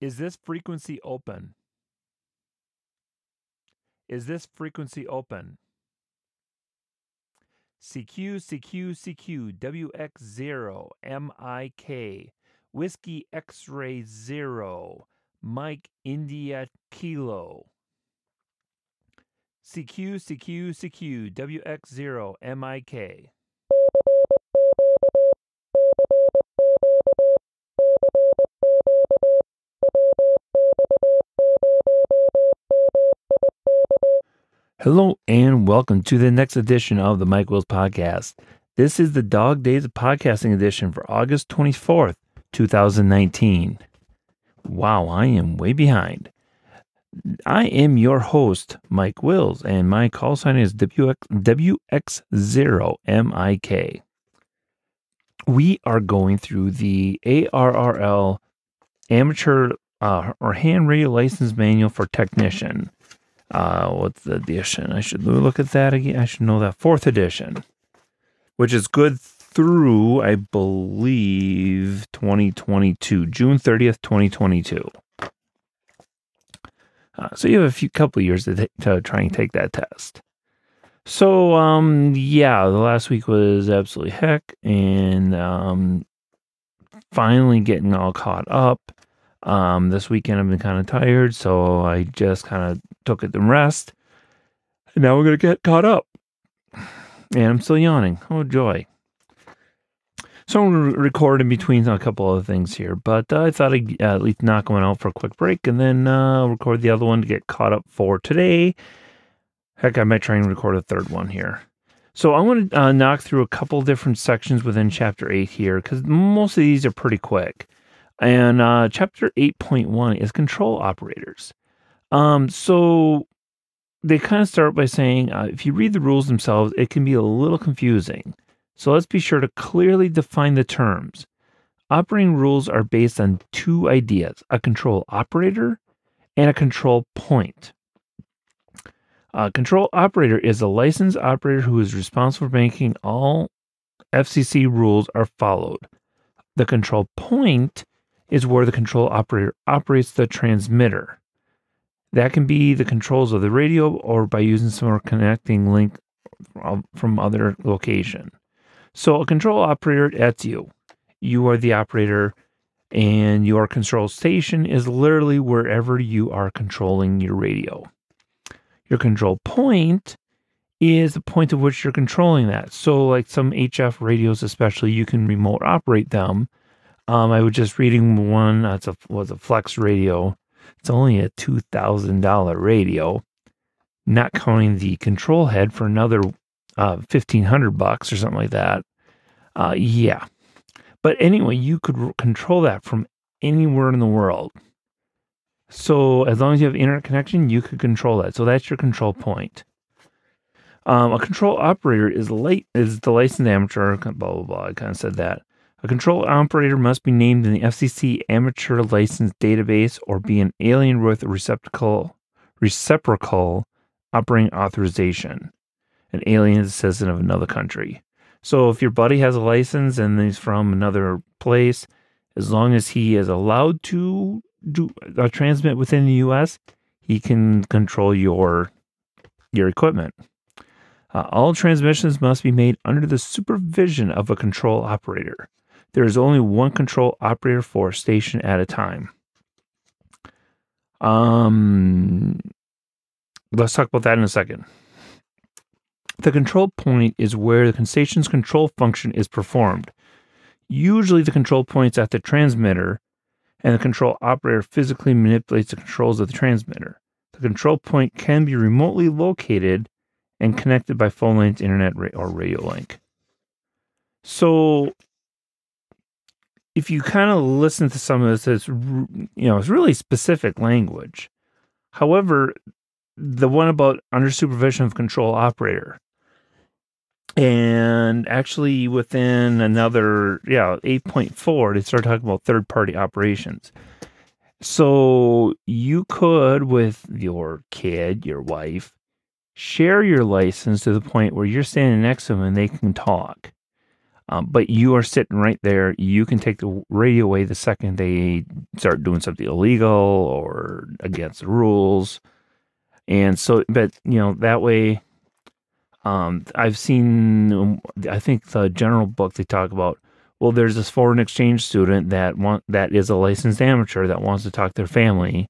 Is this frequency open? Is this frequency open? CQ, CQ, CQ, WX0, MIK, Whiskey X-Ray 0, Mike India Kilo. CQ, CQ, CQ, WX0, MIK. Hello and welcome to the next edition of the Mike Wills Podcast. This is the Dog Days of Podcasting edition for August 24th, 2019. Wow, I am way behind. I am your host, Mike Wills, and my call sign is WX0MIK. We are going through the ARRL Amateur or Hand Radio License Manual for Technician. What's the edition? I should look at that again. I should know that. 4th edition, which is good through, I believe, 2022, June 30th, 2022. So you have a couple years to try and take that test. So, the last week was absolutely heck, and finally getting all caught up. This weekend I've been kind of tired, so I just kind of took it to rest. And now we're going to get caught up. And I'm still yawning. Oh, joy. So I'm going to record in between a couple other things here, but I thought I'd at least knock one out for a quick break and then record the other one to get caught up for today. Heck, I might try and record a third one here. So I'm going to knock through a couple different sections within Chapter 8 here, because most of these are pretty quick. And Chapter 8.1 is control operators. So they kind of start by saying, if you read the rules themselves, it can be a little confusing. So let's be sure to clearly define the terms. Operating rules are based on two ideas, a control operator and a control point. A control operator is a licensed operator who is responsible for making all FCC rules are followed. The control point is where the control operator operates the transmitter. That can be the controls of the radio or by using some connecting link from other location. So a control operator, that's you. You are the operator, and your control station is literally wherever you are controlling your radio. Your control point is the point at which you're controlling that. So like some HF radios especially, you can remote operate them. I was just reading one, was a Flex radio. It's only a $2,000 radio, not counting the control head for another $1,500 or something like that. But anyway, you could control that from anywhere in the world. So as long as you have internet connection, you could control that. So that's your control point. A control operator is the licensed amateur, blah, blah, blah. I kind of said that. A control operator must be named in the FCC Amateur License Database or be an alien with a reciprocal operating authorization. An alien is a citizen of another country. So if your buddy has a license and he's from another place, as long as he is allowed to transmit within the U.S., he can control your equipment. All transmissions must be made under the supervision of a control operator. There is only one control operator for a station at a time. Let's talk about that in a second. The control point is where the station's control function is performed. Usually the control point's at the transmitter, and the control operator physically manipulates the controls of the transmitter. The control point can be remotely located and connected by phone lines, internet, or radio link. So if you kind of listen to some of this, it's really specific language. However, the one about under supervision of control operator, and actually within another, 8.4, they start talking about third-party operations. So you could, with your kid, your wife, share your license to the point where you're standing next to them and they can talk. But you are sitting right there. You can take the radio away the second they start doing something illegal or against the rules. And so, but, you know, that way, I've seen, I think the general book they talk about, well, there's this foreign exchange student that is a licensed amateur that wants to talk to their family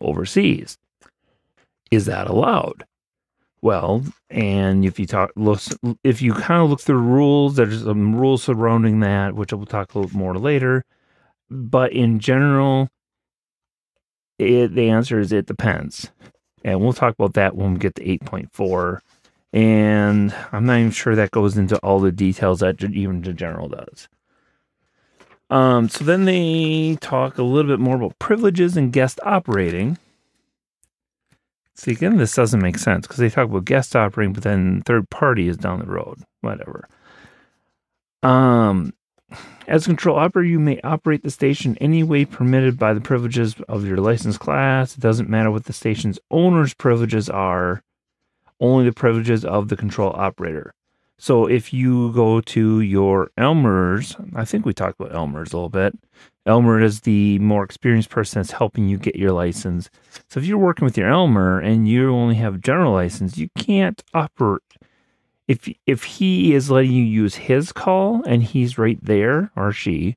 overseas. Is that allowed? Well, and if you kind of look through rules, there's some rules surrounding that, which we'll talk a little more later. But in general, the answer is it depends. And we'll talk about that when we get to 8.4. And I'm not even sure that goes into all the details that even the general does. So then they talk a little bit more about privileges and guest operating. See, again, this doesn't make sense because they talk about guest operating, but then third party is down the road, whatever. As a control operator, you may operate the station any way permitted by the privileges of your licensed class. It doesn't matter what the station's owner's privileges are, only the privileges of the control operator. So if you go to your Elmer's, I think we talked about Elmer's a little bit. Elmer is the more experienced person that's helping you get your license. So if you're working with your Elmer and you only have a general license, you can't operate. If he is letting you use his call and he's right there, or she,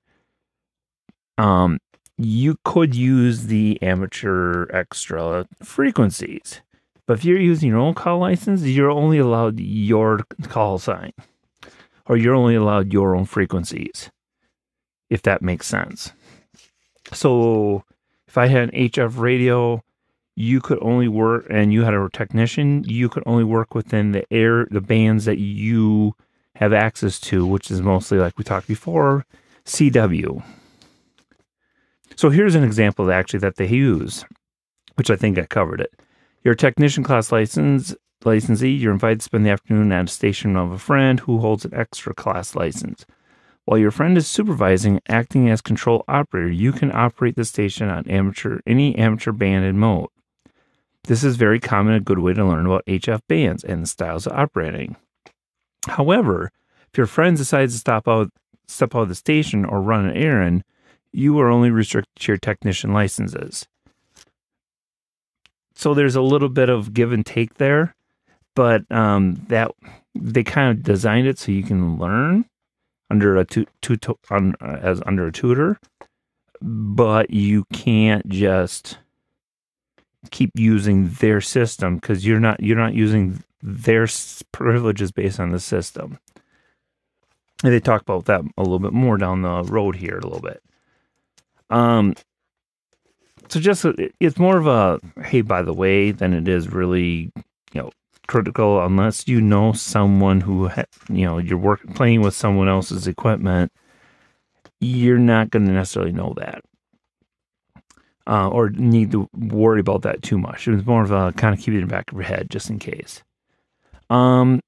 you could use the amateur extra frequencies. But if you're using your own call license, you're only allowed your call sign, or you're only allowed your own frequencies, if that makes sense. So if I had an HF radio, you could only work, and you had a technician, you could only work within the bands that you have access to, which is mostly, like we talked before, CW. So here's an example actually that they use, which I think I covered it. Your technician class licensee, you're invited to spend the afternoon at a station of a friend who holds an extra class license. While your friend is supervising, acting as control operator, you can operate the station on any amateur band and mode. This is very common and a good way to learn about HF bands and the styles of operating. However, if your friend decides to step out of the station or run an errand, you are only restricted to your technician licenses. So there's a little bit of give and take there, but that they kind of designed it so you can learn under a under a tutor, but you can't just keep using their system because you're not using their privileges based on the system. And they talk about that a little bit more down the road here a little bit. So just, it's more of a, hey, by the way, than it is really, you know, critical unless you know someone who, you know, you're playing with someone else's equipment, you're not going to necessarily know that or need to worry about that too much. It was more of a kind of keep it in the back of your head just in case. 8.2,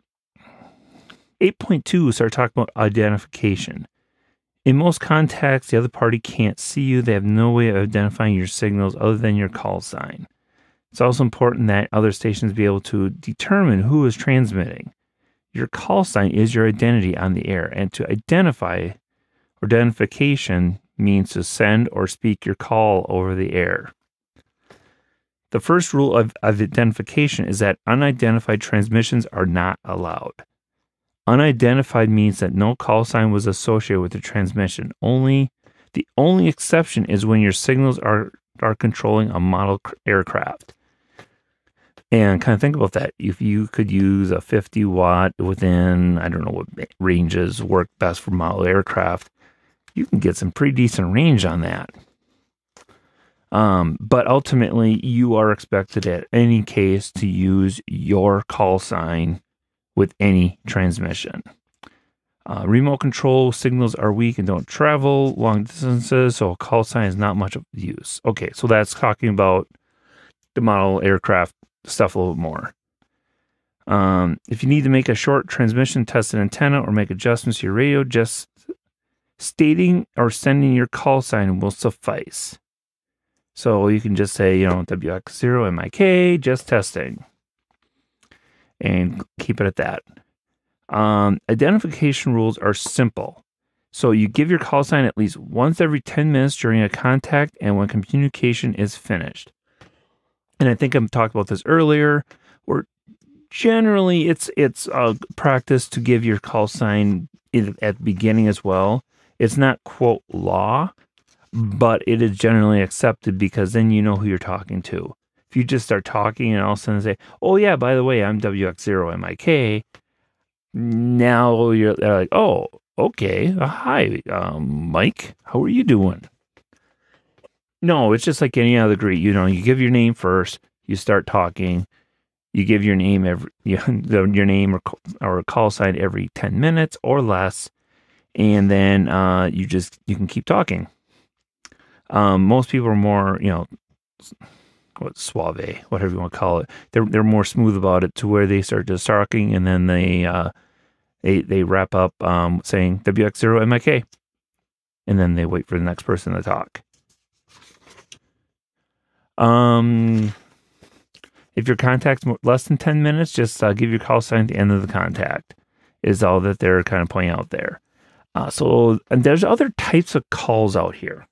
start talking about identification. In most contexts, the other party can't see you. They have no way of identifying your signals other than your call sign. It's also important that other stations be able to determine who is transmitting. Your call sign is your identity on the air, and to identify or identification means to send or speak your call over the air. The first rule of identification is that unidentified transmissions are not allowed. Unidentified means that no call sign was associated with the transmission. The only exception is when your signals are controlling a model aircraft. And kind of think about that. If you could use a 50 watt within, I don't know what ranges work best for model aircraft, you can get some pretty decent range on that. But ultimately, you are expected at any case to use your call sign with any transmission. Remote control signals are weak and don't travel long distances, so a call sign is not much of use. Okay, so that's talking about the model aircraft stuff a little bit more. If you need to make a short transmission, test an antenna, or make adjustments to your radio, just stating or sending your call sign will suffice. So you can just say, you know, WX0MIK, just testing. And keep it at that. Identification rules are simple. So you give your call sign at least once every 10 minutes during a contact and when communication is finished. And I think I've talked about this earlier, where generally it's a practice to give your call sign at the beginning as well. It's not, quote, law, but it is generally accepted because then you know who you're talking to. If you just start talking and all of a sudden say, oh, yeah, by the way, I'm WX0MIK, now you're like, oh, okay, hi, Mike, how are you doing? No, it's just like any other greet. You know, you give your name first, you start talking, you give your name or call sign every 10 minutes or less, and then you can keep talking. Most people are more, you know, suave, whatever you want to call it. They're more smooth about it to where they start just talking, and then they wrap up saying WX0MIK, and then they wait for the next person to talk. If your contact's less than 10 minutes, just give your call sign at the end of the contact is all that they're kind of pointing out there. And there's other types of calls out here.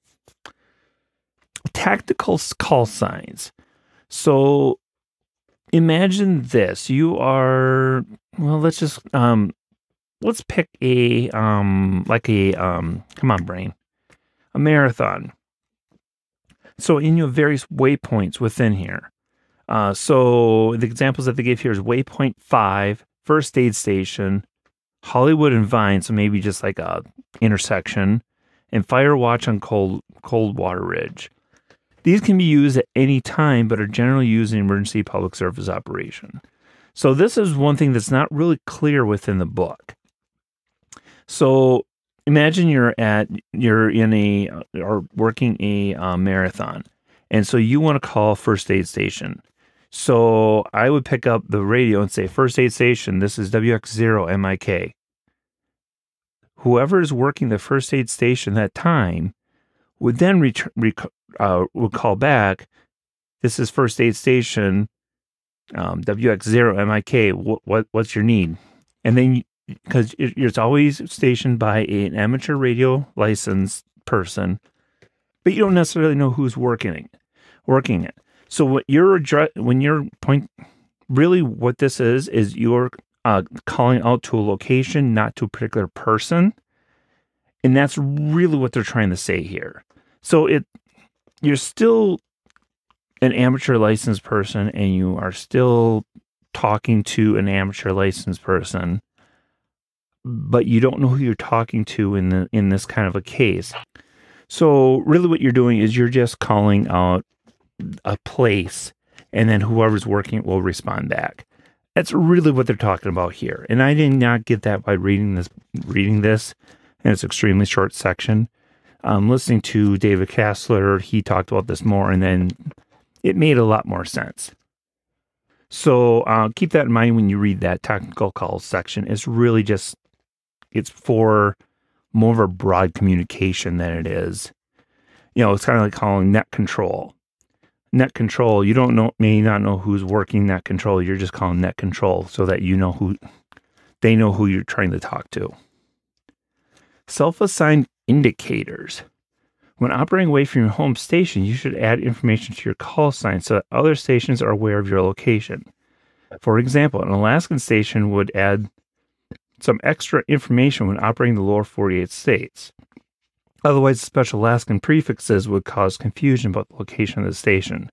Tactical call signs. So imagine this. You are... Well, let's pick come on, brain, a marathon. So in your various waypoints within here. So the examples that they gave here is Waypoint 5, First Aid Station, Hollywood and Vine, so maybe just like a intersection, and Fire Watch on Coldwater Ridge. These can be used at any time, but are generally used in emergency public service operation. So this is one thing that's not really clear within the book. So imagine you're working a marathon, and so you want to call First Aid Station. So I would pick up the radio and say, First Aid Station, this is WX0MIK. Whoever is working the First Aid Station that time would then would call back, this is First Aid Station, WX0MIK, what's your need? And then, because it's always stationed by an amateur radio licensed person, but you don't necessarily know who's working it. So what this is you're calling out to a location, not to a particular person, and that's really what they're trying to say here. So you're still an amateur licensed person, and you are still talking to an amateur licensed person, but you don't know who you're talking to in this kind of a case. So really what you're doing is you're just calling out a place, and then whoever's working it will respond back. That's really what they're talking about here. And I did not get that by reading this, and it's an extremely short section. Listening to David Casler, he talked about this more, and then it made a lot more sense. So keep that in mind when you read that technical call section. It's really just, it's for more of a broad communication than it is. You know, it's kind of like calling net control. Net control, you don't know, may not know who's working net control. You're just calling net control so that you know who you're trying to talk to. Self-assigned indicators. When operating away from your home station, you should add information to your call sign so that other stations are aware of your location. For example, an Alaskan station would add some extra information when operating the lower 48 states. Otherwise, special Alaskan prefixes would cause confusion about the location of the station.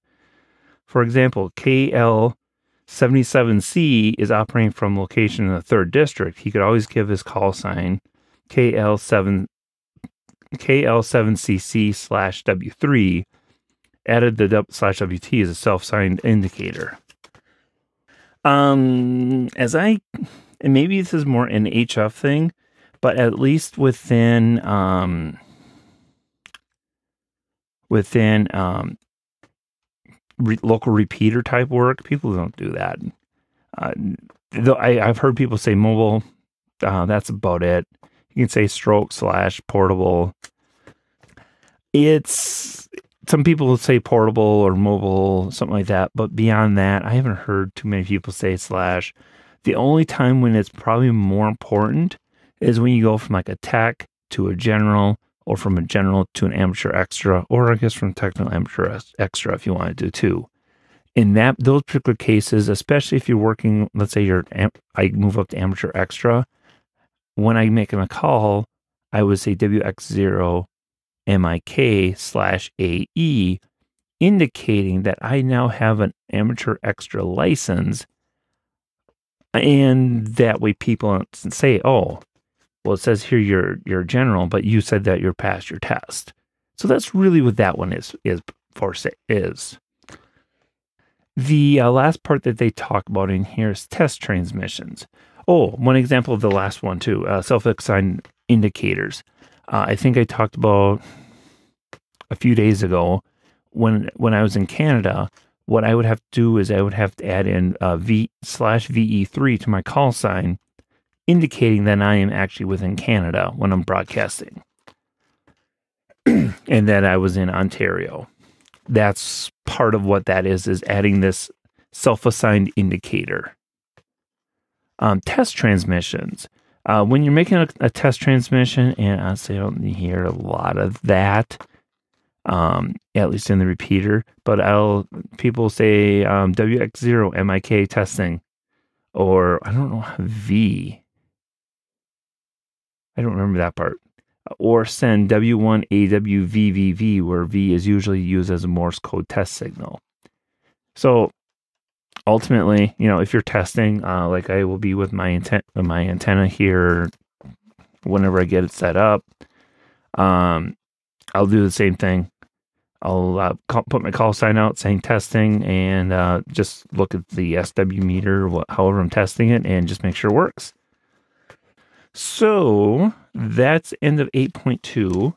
For example, KL77C is operating from location in the 3rd District. He could always give his call sign KL7CC/W3, added the /WT as a self-signed indicator. And maybe this is more an HF thing, but at least within local repeater type work, people don't do that. Though I've heard people say mobile. That's about it. You can say stroke / portable. Some people will say portable or mobile, something like that. But beyond that, I haven't heard too many people say /. The only time when it's probably more important is when you go from like a tech to a general, or from a general to an amateur extra, or I guess from technical amateur extra if you want to do too. In that, those particular cases, especially if you're working, let's say I move up to amateur extra, when I make a call, I would say WX0MIK/AE, indicating that I now have an amateur extra license. And that way people say, oh, well, it says here you're general, but you said that you're past your test. So that's really what that one is for is. The last part that they talk about in here is test transmissions. Oh, one example of the last one too, self-assigned indicators. I think I talked about a few days ago when I was in Canada, what I would have to do is I would have to add in V/VE3 to my call sign, indicating that I am actually within Canada when I'm broadcasting and that I was in Ontario. That's part of what that is adding this self-assigned indicator. Test transmissions. When you're making a test transmission, and honestly, I don't hear a lot of that, at least in the repeater, but people say WX0MIK testing, or I don't know, V. I don't remember that part. Or send W1AWVVV, where V is usually used as a Morse code test signal. So ultimately, you know, if you're testing, like I will be with my antenna here, whenever I get it set up, I'll do the same thing. I'll put my call sign out saying testing, and just look at the SW meter, however I'm testing it, and just make sure it works. So that's end of 8.2.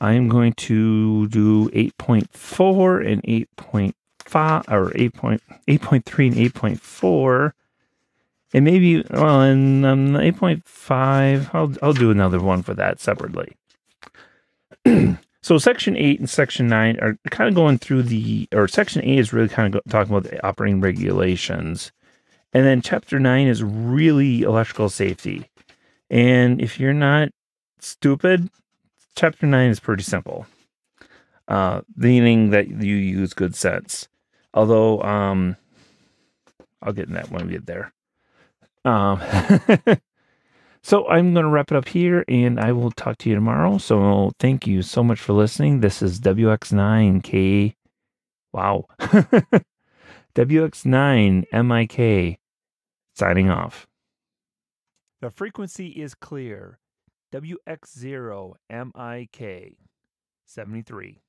I am going to do 8.4 and 8.5, or 8.3 and 8.4, and maybe on 8.5. I'll do another one for that separately. So section 8 and section 9 are kind of going through or section 8 is really kind of talking about the operating regulations, and then chapter 9 is really electrical safety. And if you're not stupid, chapter 9 is pretty simple, meaning that you use good sense. Although, I'll get in that when we get there. So I'm going to wrap it up here, and I will talk to you tomorrow. So thank you so much for listening. This is WX9K. Wow. WX9MIK signing off. The frequency is clear, WX0MIK 73.